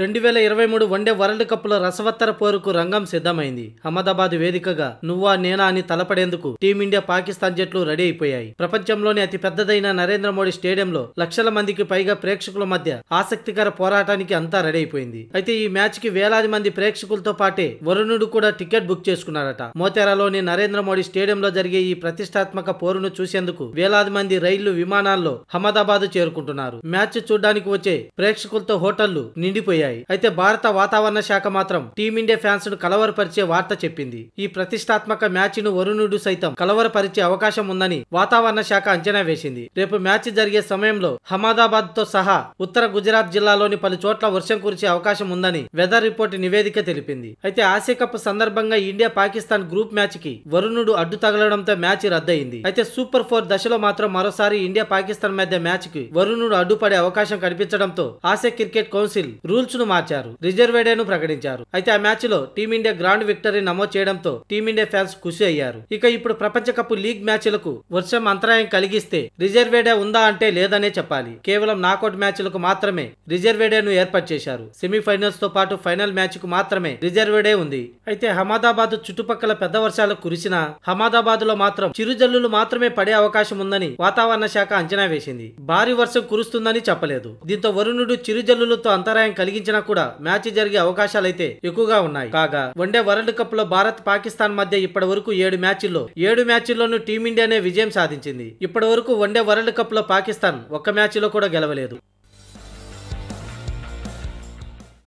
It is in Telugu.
2023 వన్డే వరల్డ్ కప్లో రసవత్తర పోరుకు రంగం సిద్ధమైంది. అహ్మదాబాద్ వేదికగా నువ్వా నేనా అని తలపడేందుకు టీమిండియా పాకిస్తాన్ జట్లు రెడీ అయిపోయాయి. ప్రపంచంలోనే అతి పెద్దదైన నరేంద్ర మోడీ స్టేడియంలో లక్షల మందికి పైగా ప్రేక్షకుల మధ్య ఆసక్తికర పోరాటానికి అంతా రెడీ అయిపోయింది. అయితే ఈ మ్యాచ్ కి వేలాది మంది ప్రేక్షకులతో పాటే వరుణుడు కూడా టికెట్ బుక్ చేసుకున్నారట. మోతేరాలోని నరేంద్ర మోడీ స్టేడియంలో జరిగే ఈ ప్రతిష్టాత్మక పోరును చూసేందుకు వేలాది మంది రైళ్లు, విమానాల్లో అహ్మదాబాద్ చేరుకుంటున్నారు. మ్యాచ్ చూడడానికి వచ్చే ప్రేక్షకులతో హోటళ్లు నిండిపోయాయి. అయితే భారత వాతావరణ శాఖ మాత్రం టీమిండియా ఫ్యాన్స్ ను కలవరపరిచే వార్త చెప్పింది. ఈ ప్రతిష్టాత్మక మ్యాచ్ ను వరుణుడు సైతం కలవరపరిచే అవకాశం ఉందని వాతావరణ శాఖ అంచనా వేసింది. రేపు మ్యాచ్ జరిగే సమయంలో అహ్మదాబాద్ తో సహా ఉత్తర గుజరాత్ జిల్లాలోని పలు చోట్ల వర్షం కురిసే అవకాశం ఉందని వెదర్ రిపోర్ట్ నివేదిక తెలిపింది. అయితే ఆసియా కప్ సందర్భంగా ఇండియా పాకిస్తాన్ గ్రూప్ మ్యాచ్ కి వరుణుడు అడ్డు తగలడంతో మ్యాచ్ రద్దయింది. అయితే సూపర్ 4 దశలో మాత్రం మరోసారి ఇండియా పాకిస్తాన్ మధ్య మ్యాచ్ కి వరుణుడు అడ్డుపడే అవకాశం కనిపించడంతో ఆసియా క్రికెట్ కౌన్సిల్ రూల్స్ మార్చారు, రిజర్వేడేను ప్రకటించారు. అయితే ఆ మ్యాచ్ లో టీమిండియా గ్రాండ్ విక్టరీ నమోదు చేయడంతో టీమిండియా ఫ్యాన్స్ ఖుషి అయ్యారు. ఇక ఇప్పుడు ప్రపంచ కప్ లీగ్ మ్యాచ్లకు వర్షం అంతరాయం కలిగిస్తే రిజర్వేడే ఉందా అంటే లేదనే చెప్పాలి. కేవలం నాకౌట్ మ్యాచ్లకు మాత్రమే రిజర్వేడేను ఏర్పాటు చేశారు. సెమీఫైనల్స్ తో పాటు ఫైనల్ మ్యాచ్ కు మాత్రమే రిజర్వేడే ఉంది. అయితే అహ్మదాబాద్ చుట్టుపక్కల పెద్ద వర్షాలు కురిసినా అహ్మదాబాద్ లో మాత్రం చిరుజల్లులు మాత్రమే పడే అవకాశం ఉందని వాతావరణ శాఖ అంచనా వేసింది. భారీ వర్షం కురుస్తుందని చెప్పలేదు. దీంతో వరుణుడు చిరుజల్లులతో అంతరాయం కలిగి కూడా మ్యాచ్ జరిగే అవకాశాలైతే ఎక్కువగా ఉన్నాయి. కాగా వన్డే వరల్డ్ కప్ లో భారత్ పాకిస్తాన్ మధ్య ఇప్పటి వరకు 7 మ్యాచ్ల్లోనూ టీమిండియానే విజయం సాధించింది. ఇప్పటి వరకు వన్డే వరల్డ్ కప్ లో పాకిస్తాన్ ఒక్క మ్యాచ్ లో కూడా గెలవలేదు.